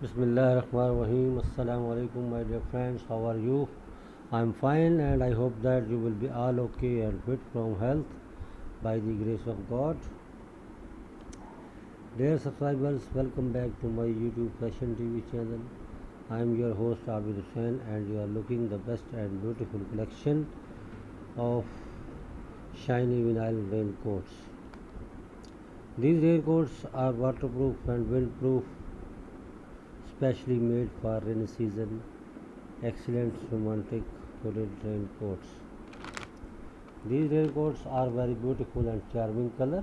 बिस्मिल्लाहिर्रहमानिर्रहीम अस्सलाम वालेकुम my dear friends, how are you? I am fine and I hope that you will be all okay and fit from health by the grace of God. Dear subscribers, welcome back to my YouTube fashion TV channel. I am your host Abid Hussain and you are looking the best and beautiful collection of shiny vinyl rain quotes. These rain quotes are water proof and wind proof, specially made for rainy season, excellent romantic hooded raincoats. These raincoats are very beautiful and charming color.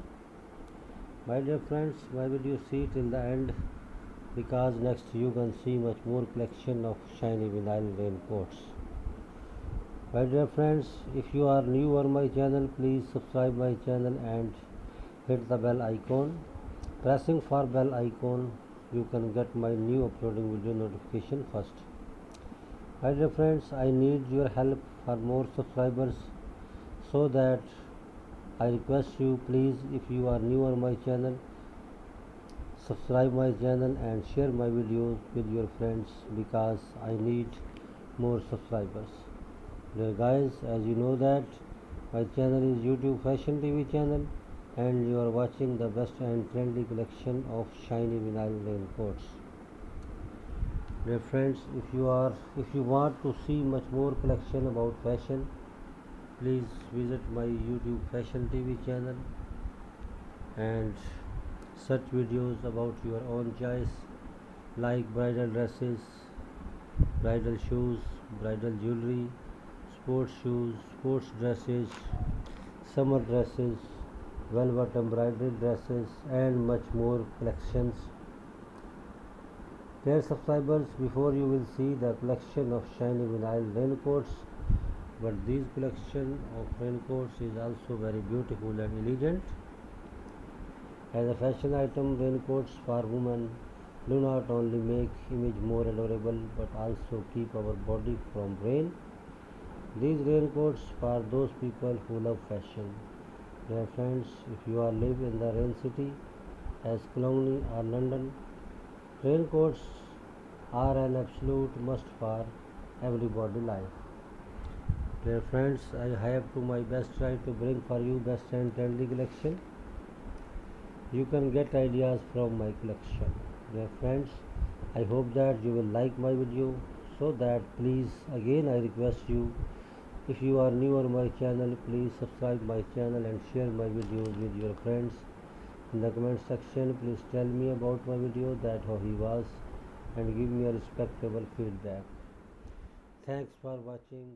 My dear friends, why would you see till the end? Because next you can see much more collection of shiny vinyl raincoats. My dear friends, if you are new on my channel, please subscribe my channel and hit the bell icon. Pressing for bell icon, you can get my new uploading video notification first. My dear friends, I need your help for more subscribers, so that I request you, please, if you are new on my channel, subscribe my channel and share my videos with your friends, because I need more subscribers. Dear guys, as you know that my channel is YouTube Fashion TV channel, and you are watching the best and trendy collection of shiny vinyl raincoats. Dear friends, if you want to see much more collection about fashion, please visit my YouTube Fashion TV channel and search videos about your own choice, like bridal dresses, bridal shoes, bridal jewelry, sports shoes, sports dresses, summer dresses, velvet embroidery dresses and much more collections. Dear subscribers, before you will see the collection of shiny vinyl raincoats, but this collection of raincoats is also very beautiful and elegant. As a fashion item, raincoats for women do not only make image more adorable but also keep our body from rain. These raincoats for those people who love fashion. Dear friends, if you are live in the rain city as Cologne or London, raincoats are an absolute must for everybody life. Dear friends, I have to my best try to bring for you best and trendy collection. You can get ideas from my collection. Dear friends, I hope that you will like my video, so that please again I request you, if you are new on my channel, please subscribe my channel and share my videos with your friends. In the comment section, please tell me about my video, that how he was, and give me a respectable feedback. Thanks for watching.